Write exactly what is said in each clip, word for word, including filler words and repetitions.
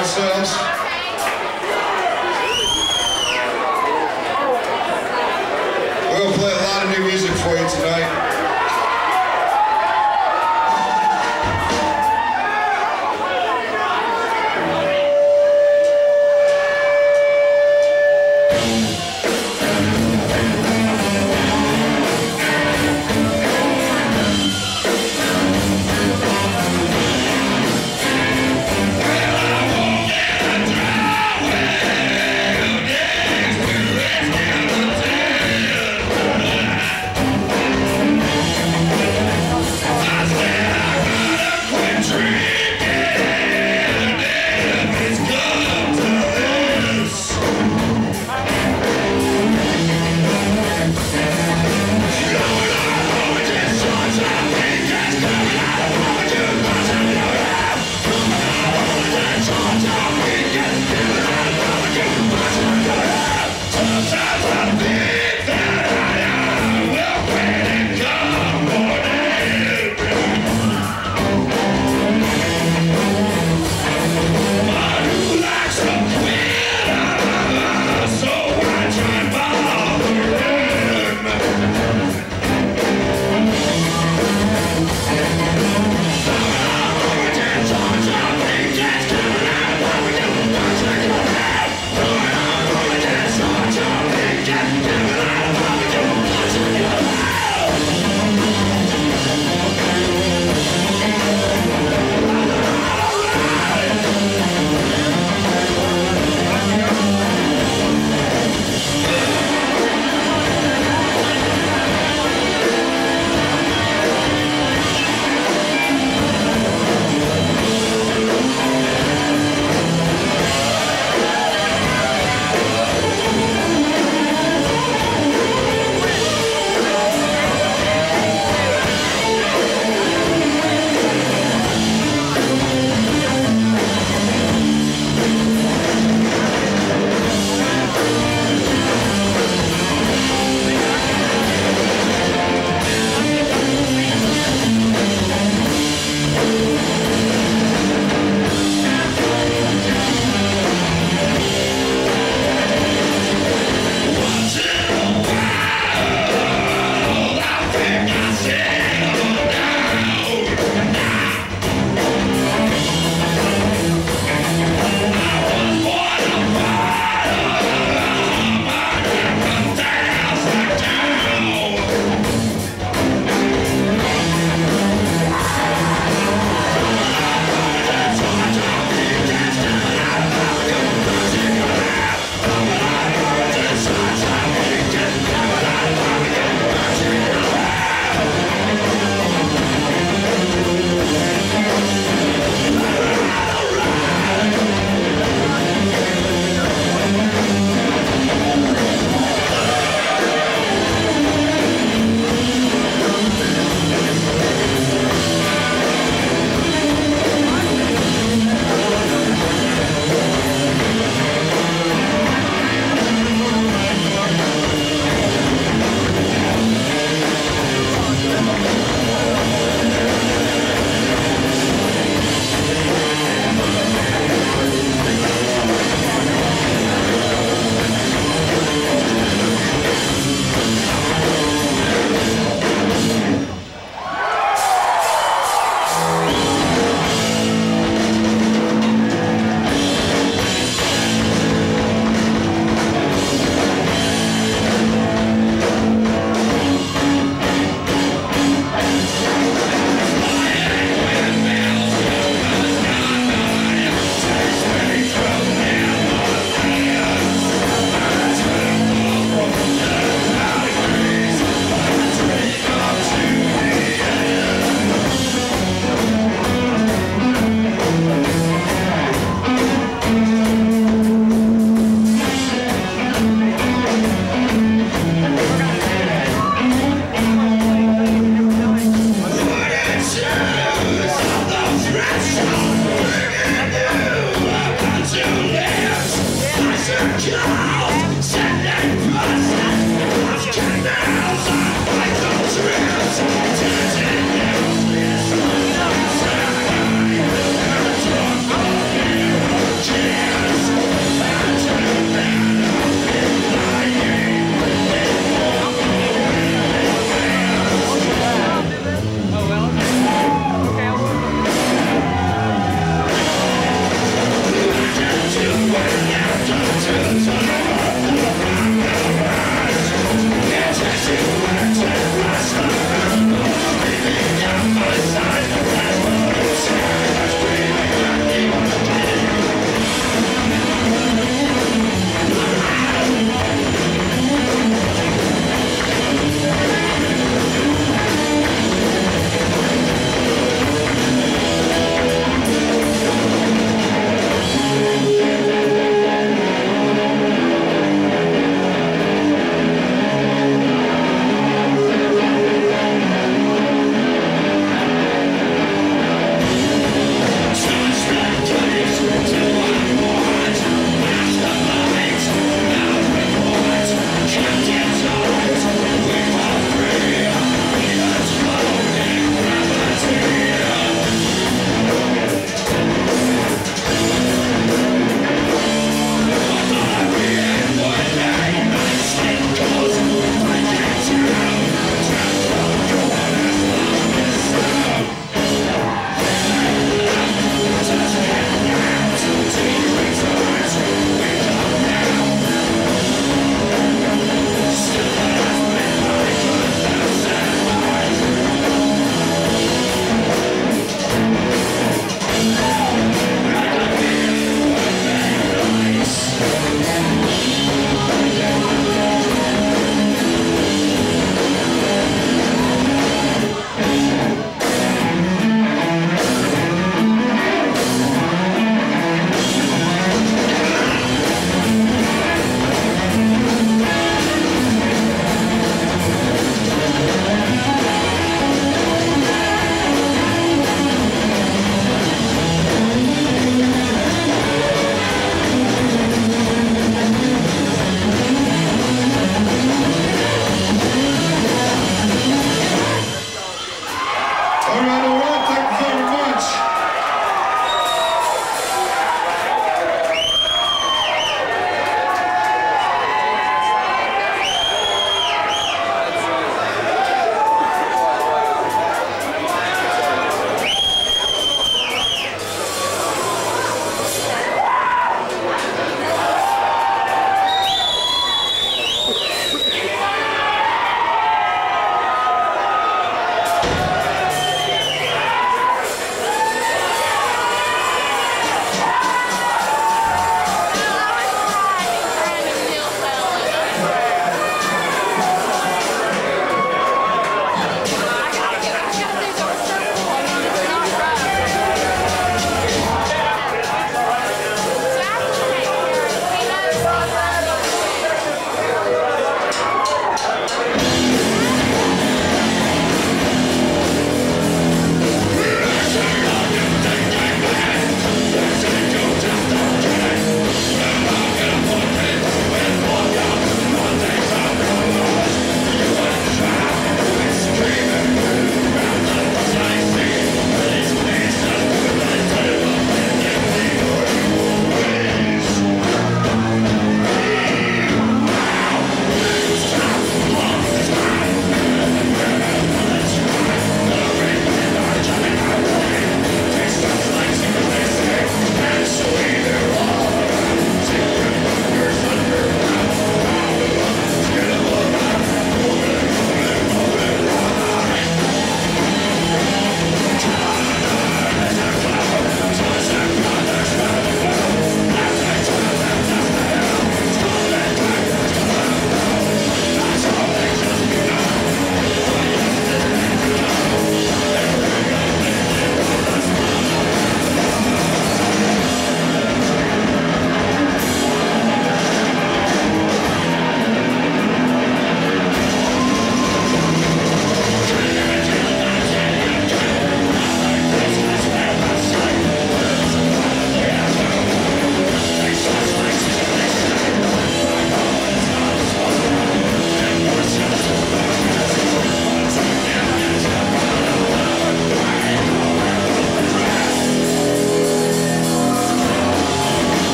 ourselves. We're going to play a lot of new music for you tonight.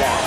Yeah.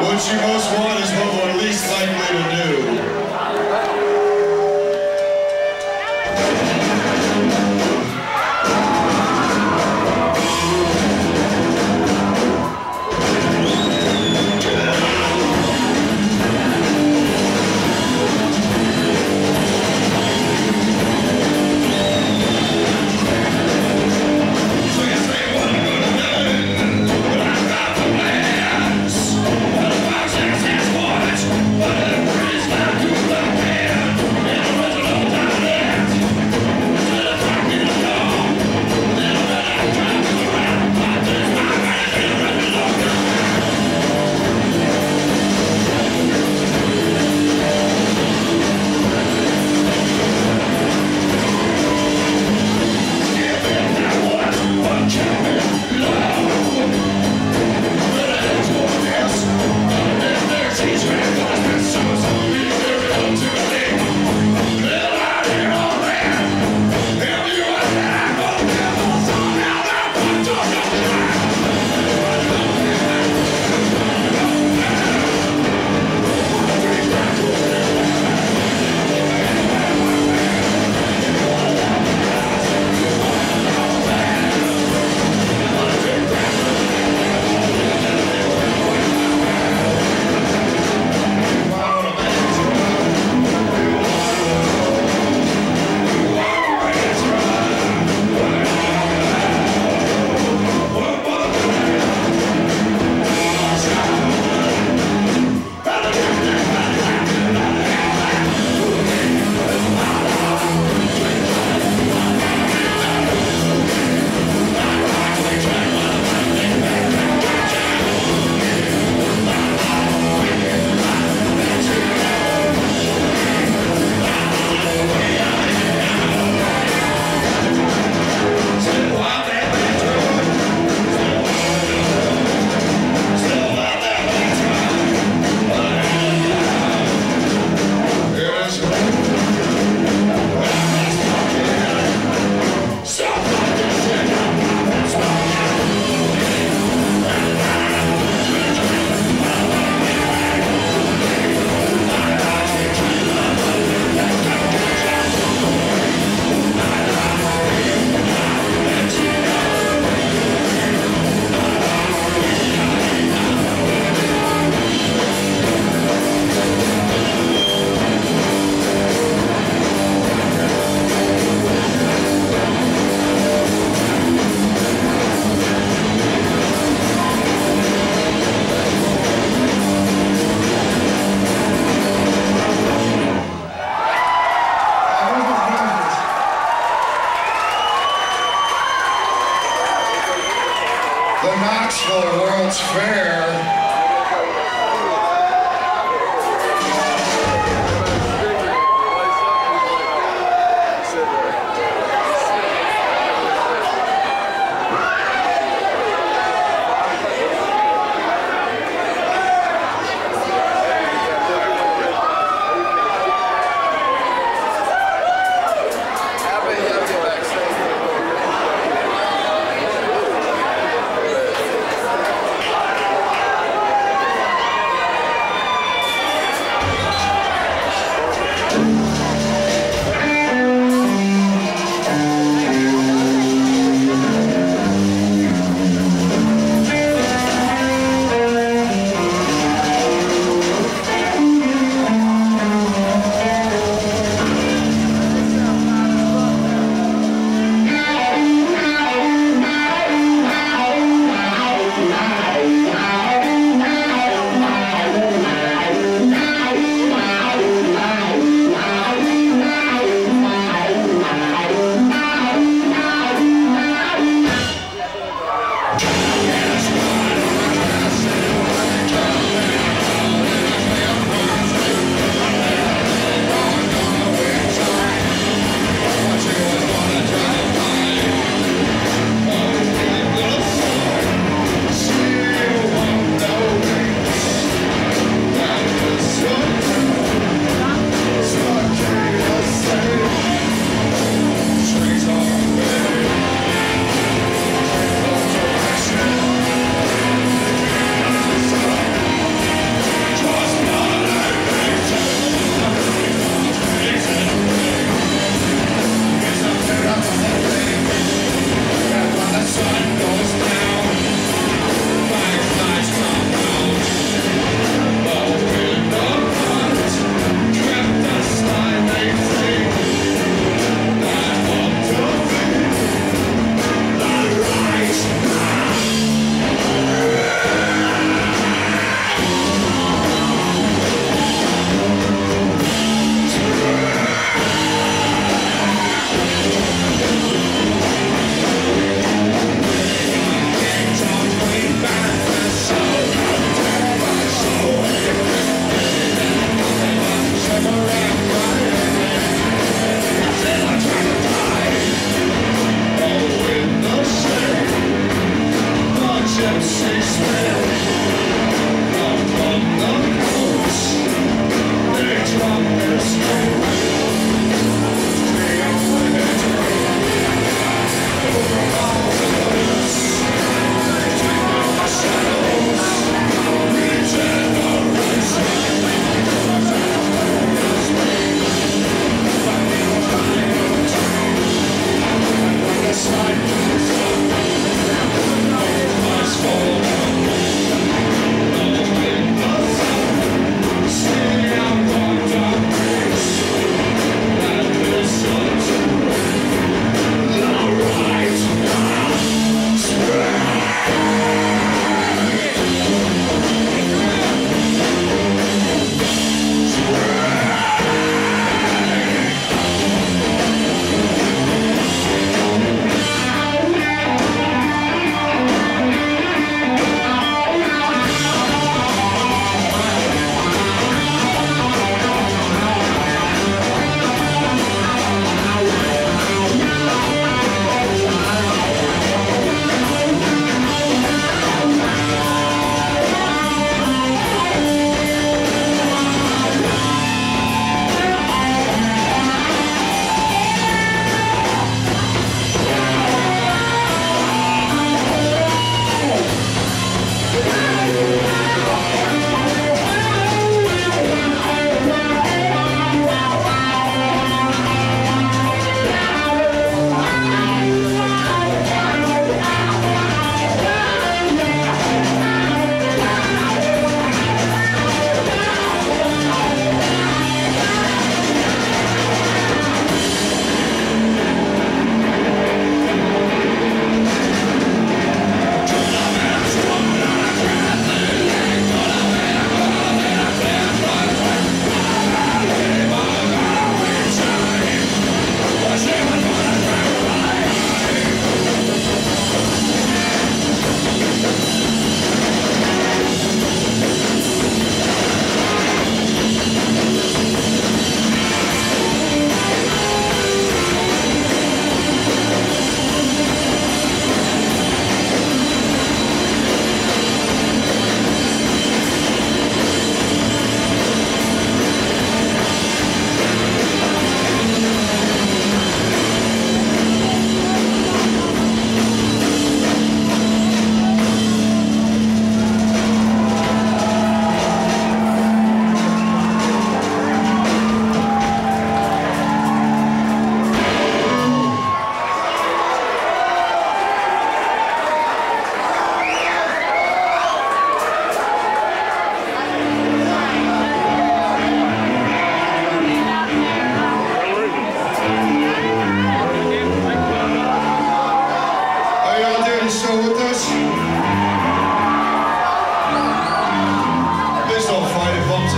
What you most want is what we're least likely to do. Yeah.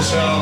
us out.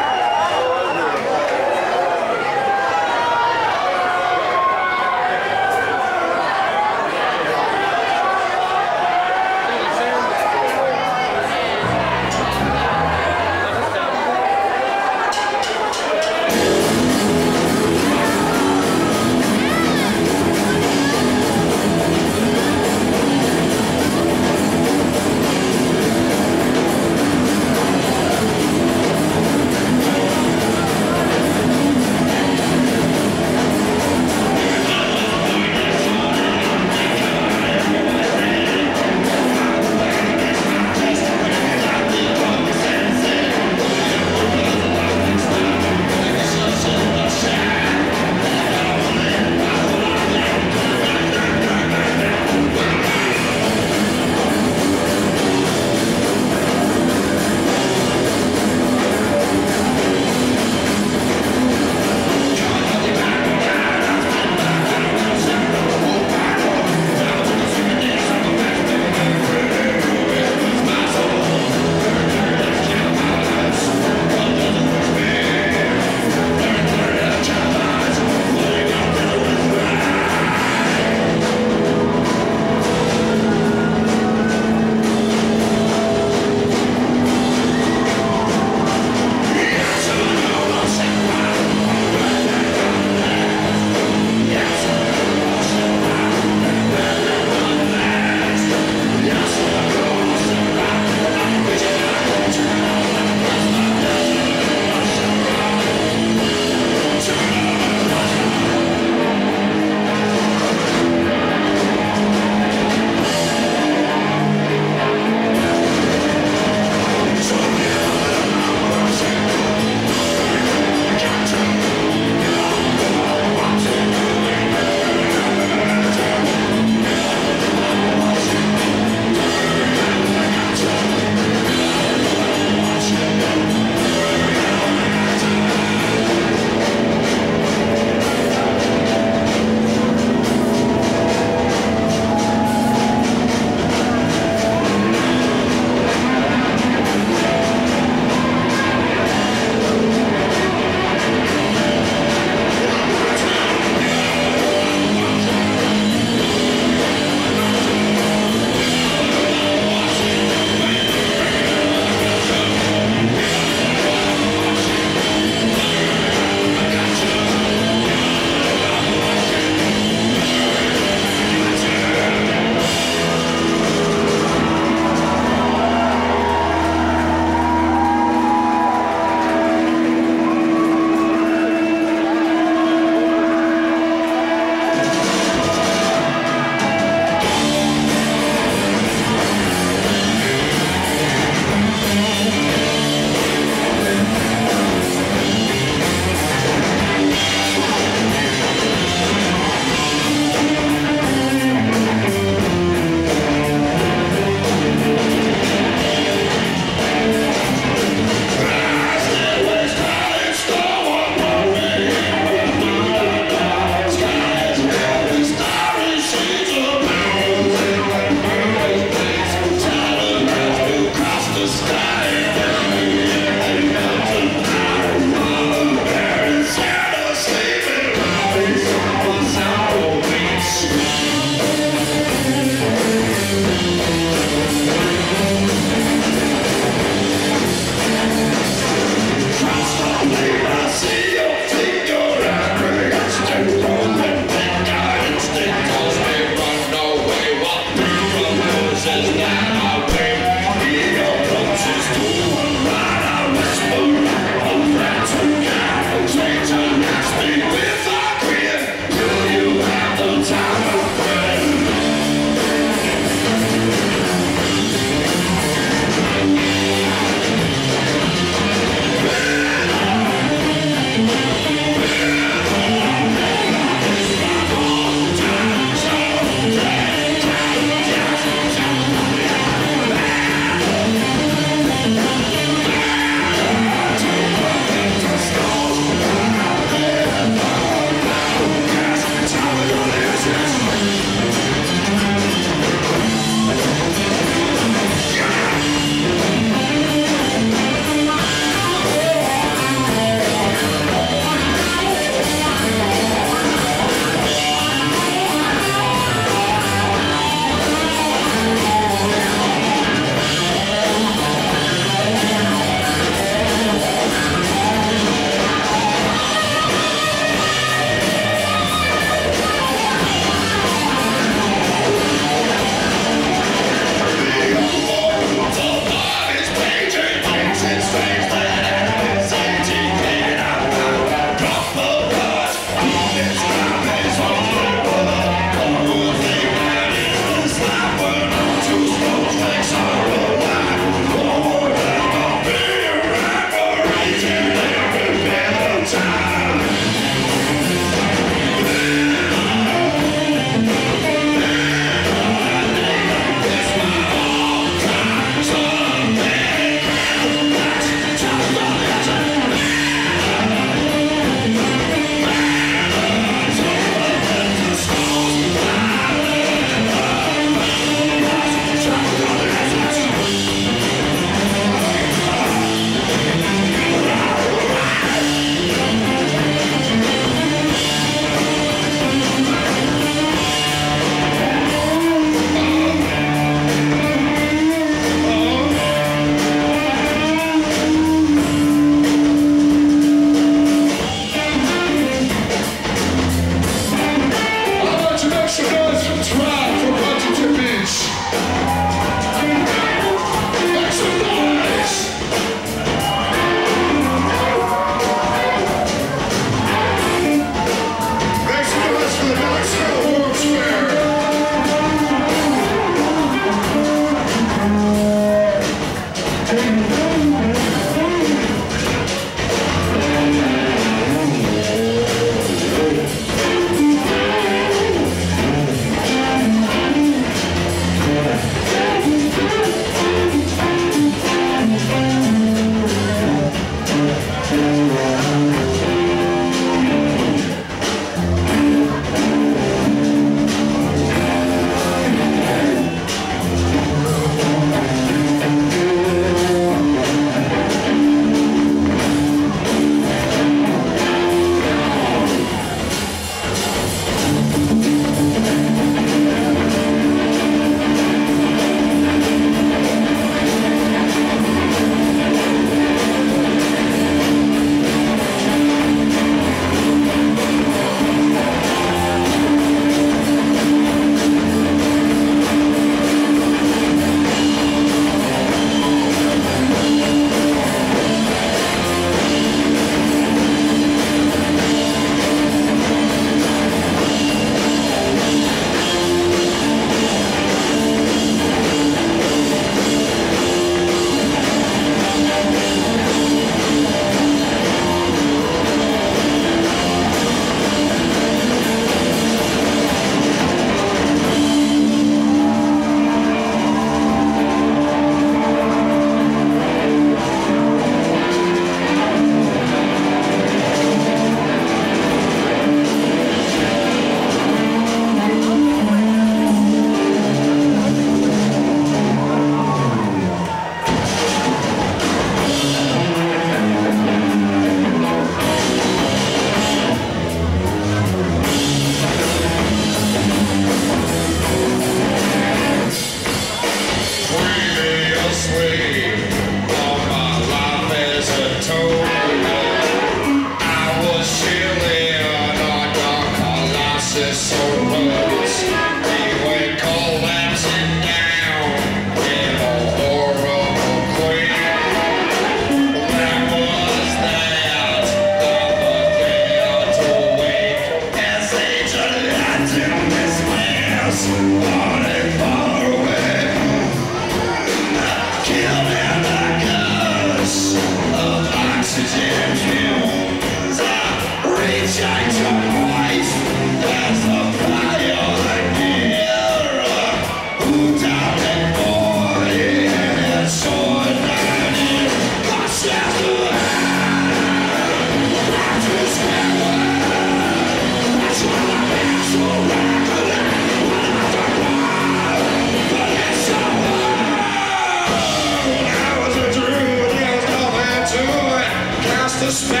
a spell, oh,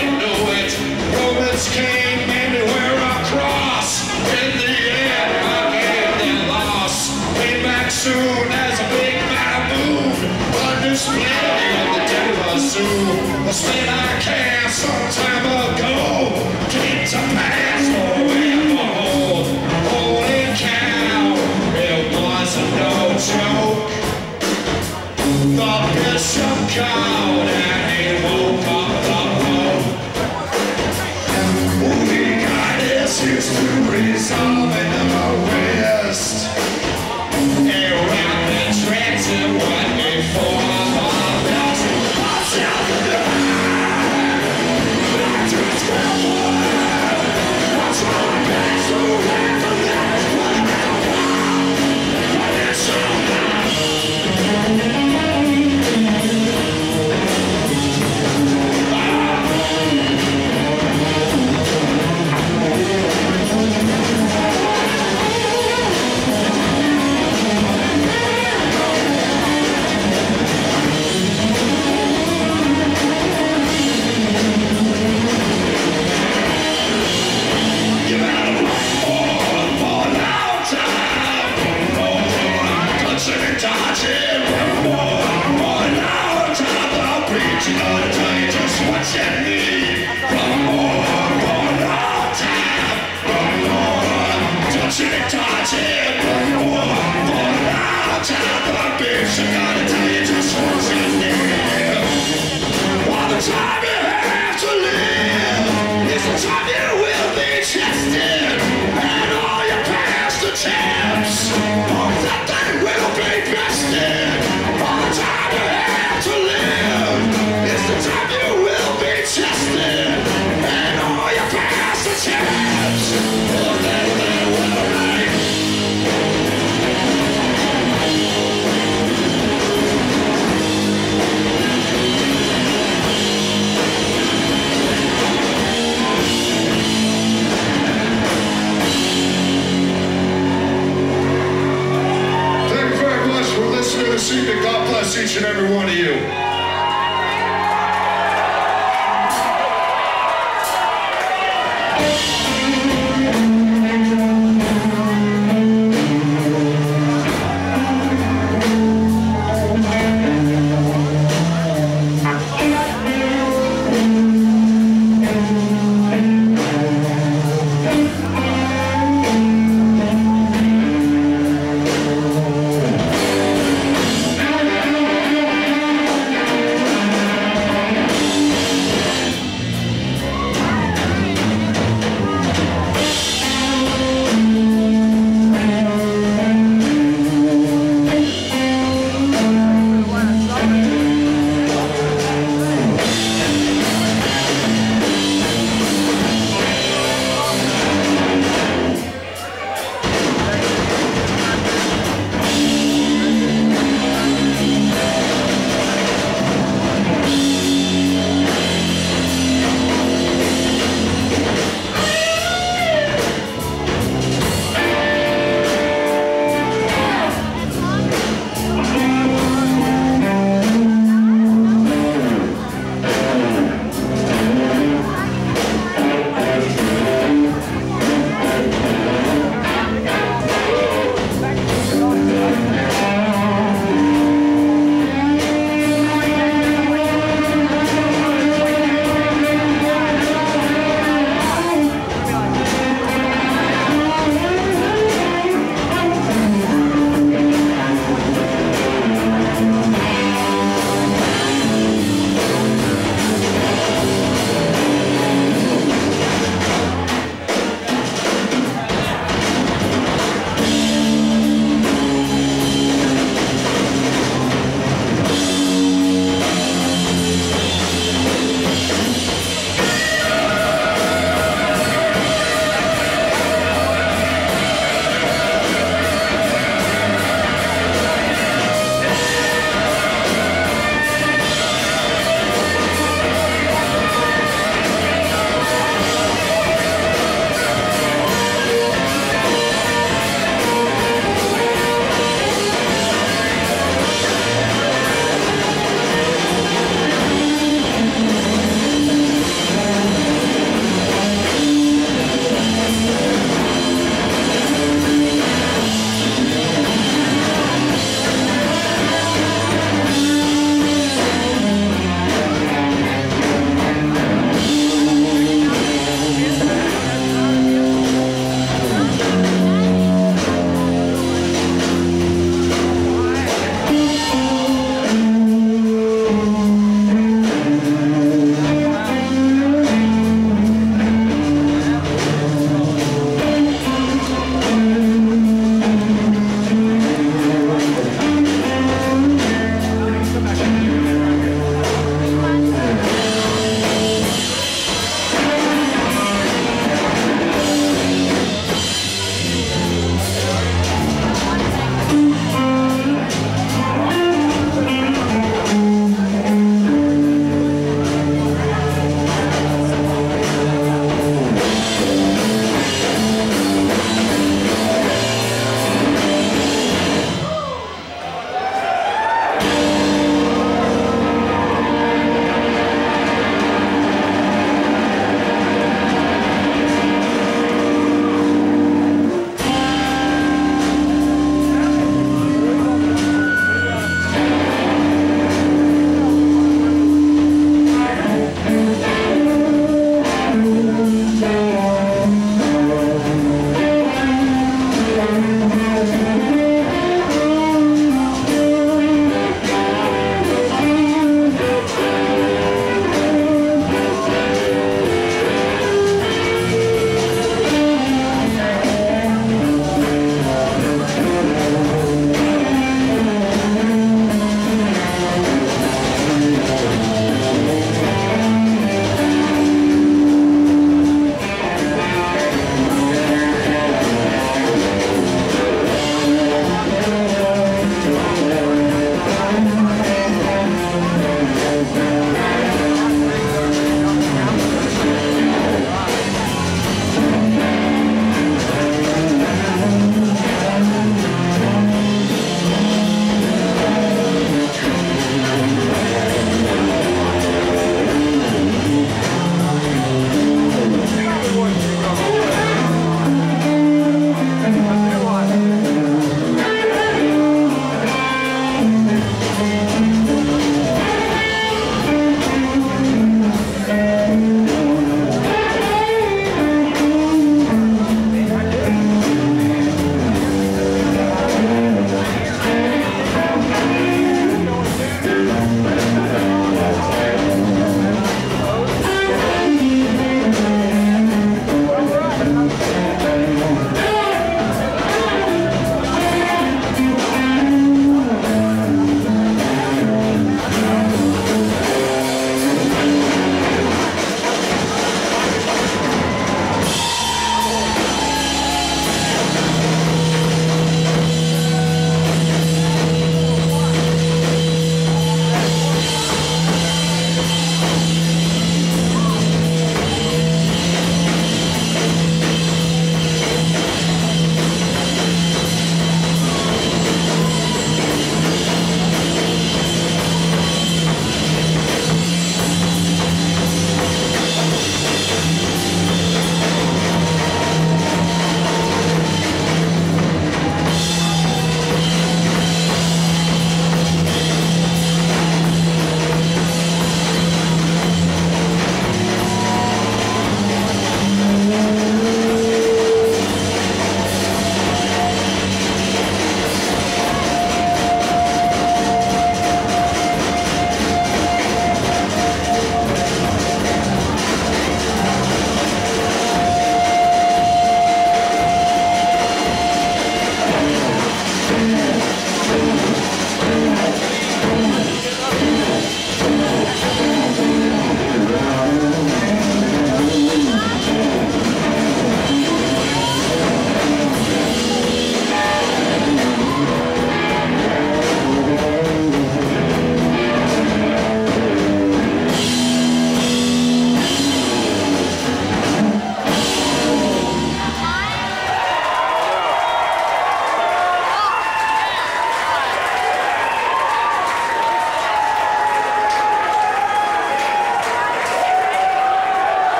you know it. Romans came and they were a cross. In the end, I gave them loss. Came back soon as a big bad moon. Under split of the devil soon. A split I cast some time ago. Came to pass for evermore. Holy cow, it was a no joke. The bishop called and he woke up the Pope. He got his histories all in the West. He wrapped the tracks in one before the best. Watch out for the back! Watch out the back! So wrapped the back! Watch out the back! Watch out, just watch out.